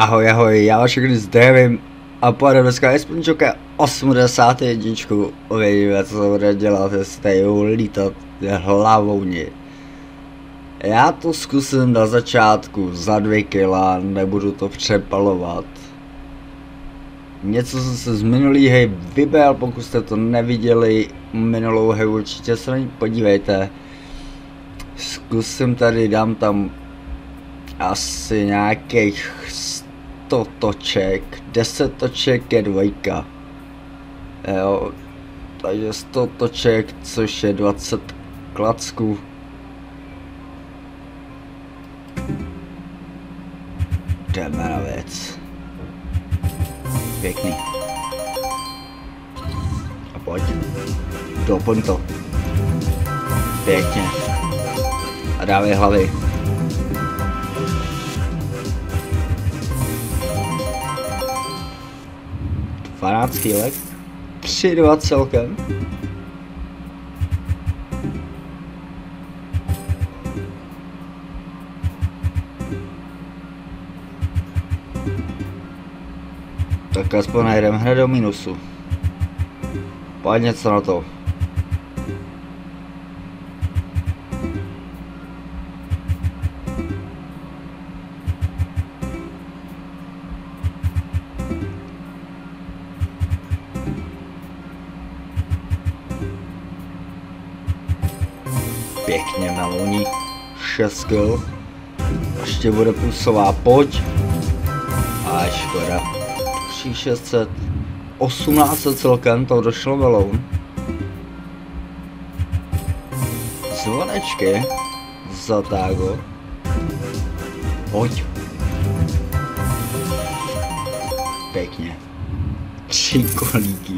Ahoj, já vás všechny zdravím a pojďme dneska Respin Joker 81. Uvidíme, co se bude dělat, jestli lítat hlavou ní. Já to zkusím na začátku, za 2 kila, nebudu to přepalovat. Něco jsem se z minulý hry vybral, pokud jste to neviděli, minulou hru určitě se na ní podívejte. Zkusím tady, dám tam asi nějakých 100 toček, 10 toček je 2, jo, takže 100 toček, což je 20 klacků. Jdeme na věc. Pěkný. A pojď. Doplň to. Pěkně. A dávej hlavy. Fanácký lek. 3-2 celkem. Tak aspoň najdeme hned do minusu. Pojď něco na to. Pěkně Melouni, 6 kg. Ještě bude plusová, pojď. A škoda. 600, 1800 celkem, to došlo Meloun. Zvonečky, zatágo. Pojď. Pěkně. 3 kolíky.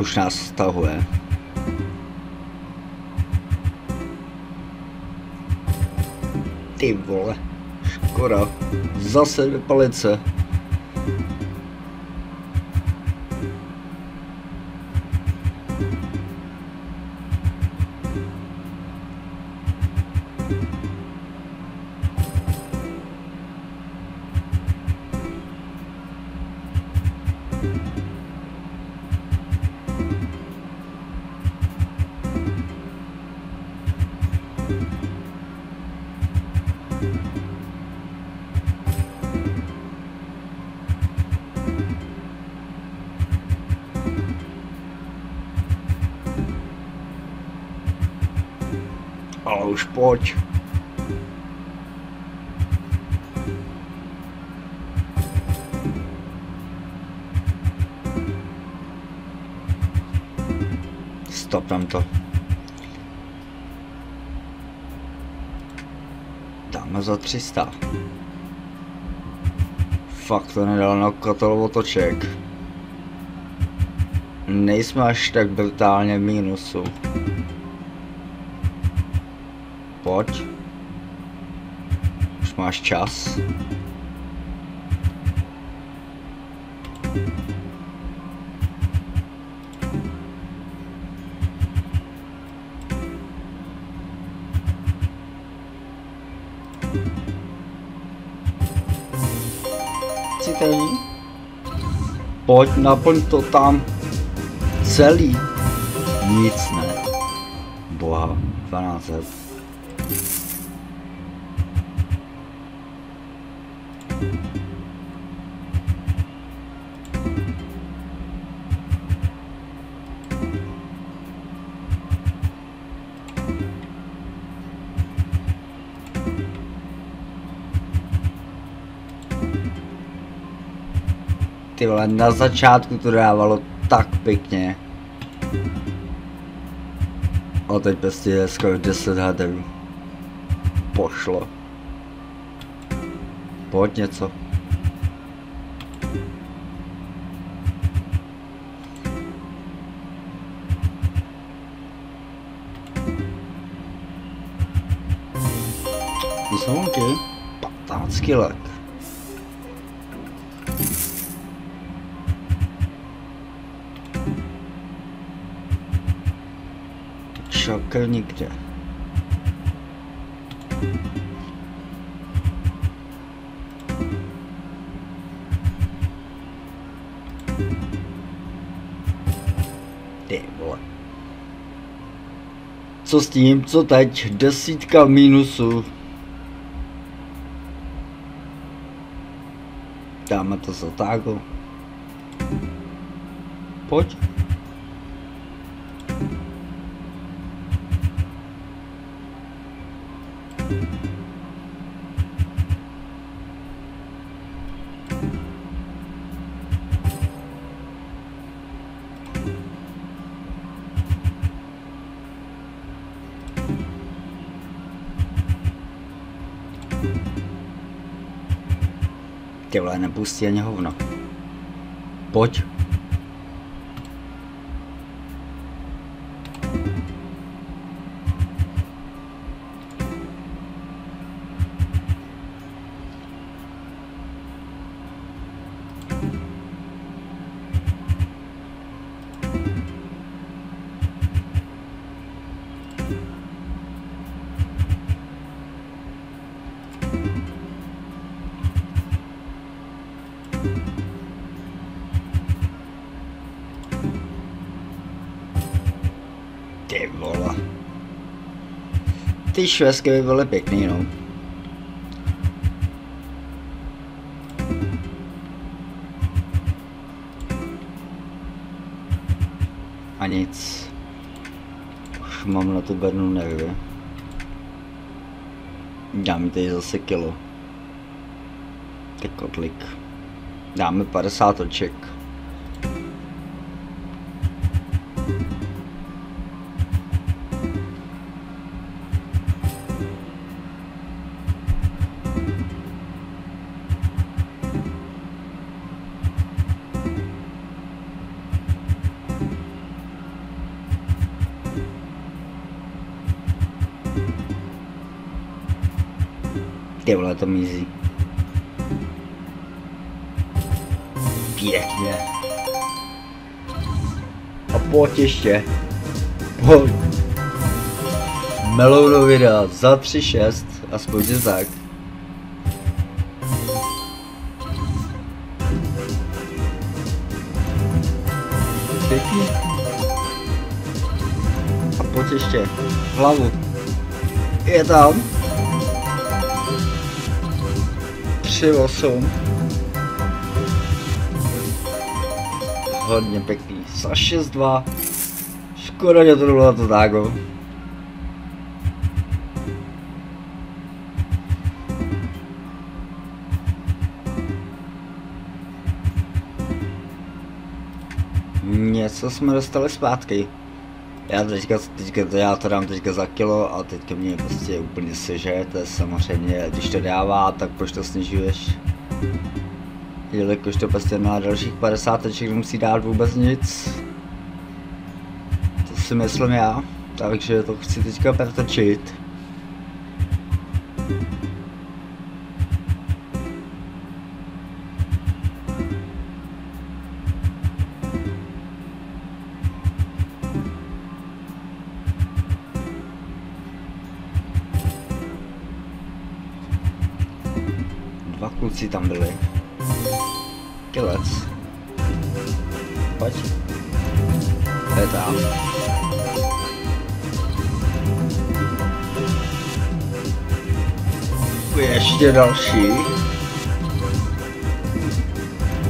Už nás stahuje. Ty vole, škoda. Zase dvě palice. Ale už pojď. Stopnám to. Dáme za 300. Fakt to nedal na katalog otoček. Nejsme až tak brutálně v mínusu. Pojď. Už máš čas. Cítení? Pojď, naplň to tam. Celý. Nic ne. Boha, 12. Ty vole, na začátku to dávalo tak pěkně. A teď prostě je skoro 10 haderů. Pošlo. Pojď něco. Písonky? 15 let. Šokr nikde. Ty vole. Co s tím? Co teď? 10 minusů. Dáme to za tágu. Pojď. Ty vole, nepustí ani hovno. Pojď. Ty vole. Ty švestky by byly pěkný, no. A nic. Už mám na tu bednu nervy. Dám tady zase kilo. Ty kotlik. Dáme 50 oček. Ty vole, to mizí. Pěkně. A pojď ještě. Pojď. Melounu videa za 3,6, aspoň je tak. Pěkně. A pojď ještě. Hlavu. Je tam. 3,8. Hodně pěkný. Za 6,2. Škoda, že to bylo to dágo. Něco jsme dostali zpátky. Já teďka dám teďka za kilo a teďka mě prostě úplně sežere, to je samozřejmě, když to dává, tak proč to snižuješ? Jelikož to prostě na dalších 50 nemusí dát vůbec nic. To si myslím já, takže to chci teďka protočit. Dva kluci tam byli. Kilec. Pojď. To je tam. Ještě další.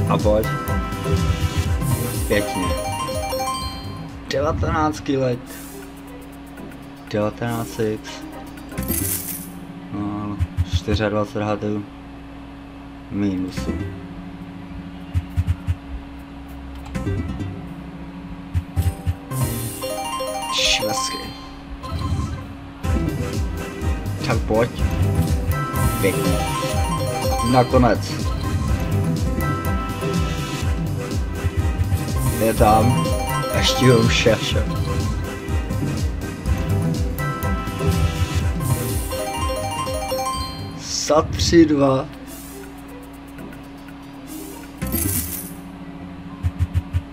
A pojď. Pěkně. 19 let. 19 let. No, 24 hadů. Minusu. Švestky. Tak pojď. Pěkně. nakonec. Je tam. Ještě ho šeše. Sat 3-2.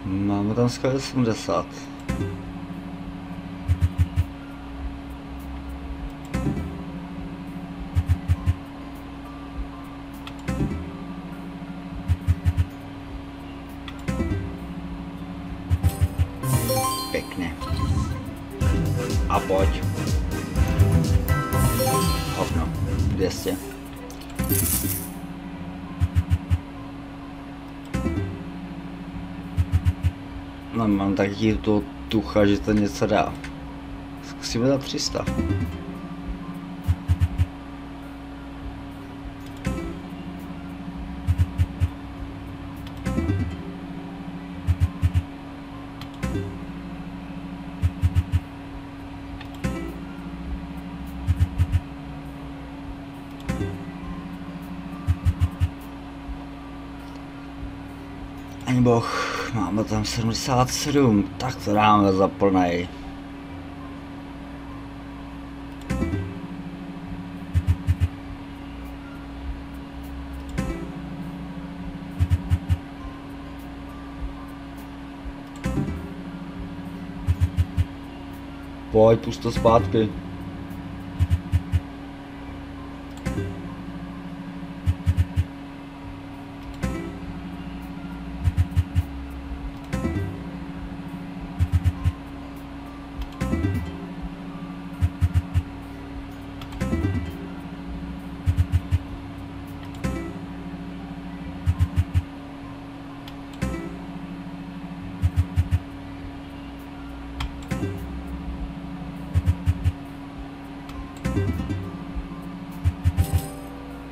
Máme tam skoro 80. Pěkně. A pojď. Hovno. 200. No, mám taky tu tucha, že to něco dá. Zkusíme dát 300. Ani boh, máme tam 77, tak to dáme za plnej. Pojď, pust to zpátky.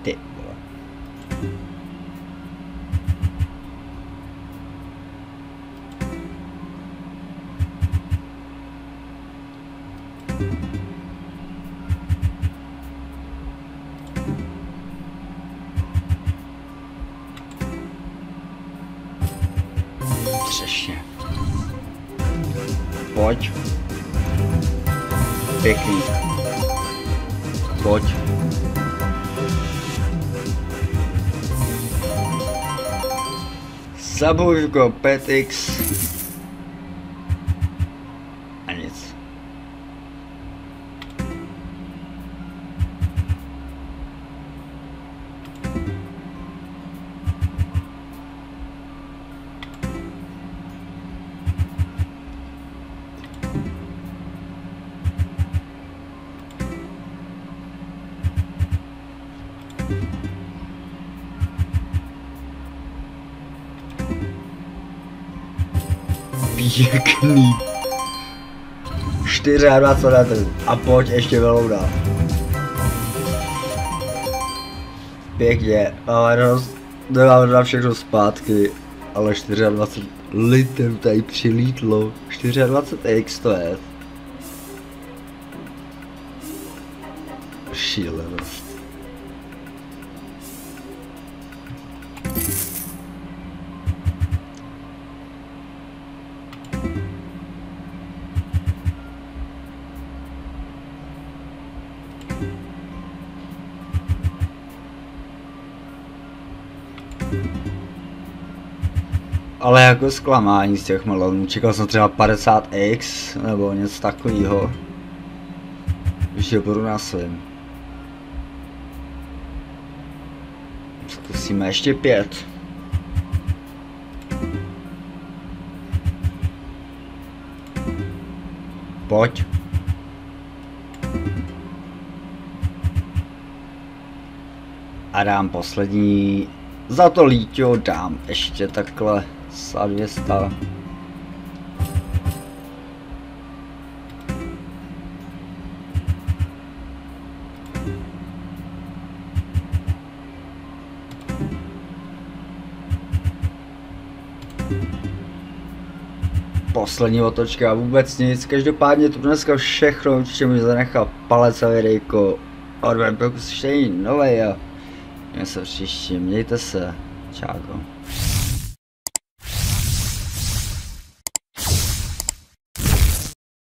Ty vole. Třešně. Pojď. Pěkný. Pojď. Zabouřko, 5x a nic. Pěkný. 24 a pojď ještě velouda. Pěkně, ale dodám všechno zpátky, ale 24 litem tady přilítlo. 24x to je. Šílenost. Ale jako zklamání z těch melounů, čekal jsem třeba 50x nebo něco takového, že budu na svým. Zkusíme ještě 5. Pojď. A dám poslední, za to líťo dám ještě takhle. Za 200. Poslední otočka a vůbec nic. Každopádně to dneska všechno, určitě mi zanechá palec a videjko. Odběr pokus ještě novej a Mějte se příště, mějte se. Čáko.